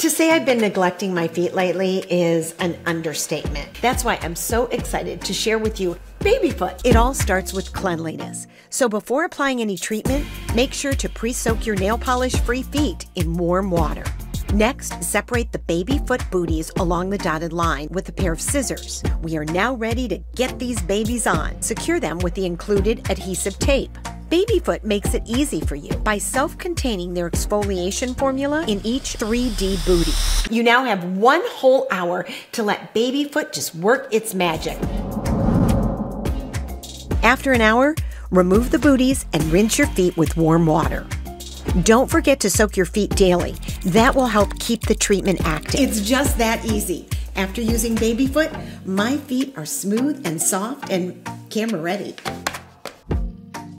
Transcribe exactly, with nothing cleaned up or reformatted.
To say I've been neglecting my feet lately is an understatement. That's why I'm so excited to share with you Baby Foot. It all starts with cleanliness. So before applying any treatment, make sure to pre-soak your nail polish-free feet in warm water. Next, separate the baby foot booties along the dotted line with a pair of scissors. We are now ready to get these babies on. Secure them with the included adhesive tape. Baby Foot makes it easy for you by self-containing their exfoliation formula in each three D booty. You now have one whole hour to let Baby Foot just work its magic. After an hour, remove the booties and rinse your feet with warm water. Don't forget to soak your feet daily. That will help keep the treatment active. It's just that easy. After using Baby Foot, my feet are smooth and soft and camera ready.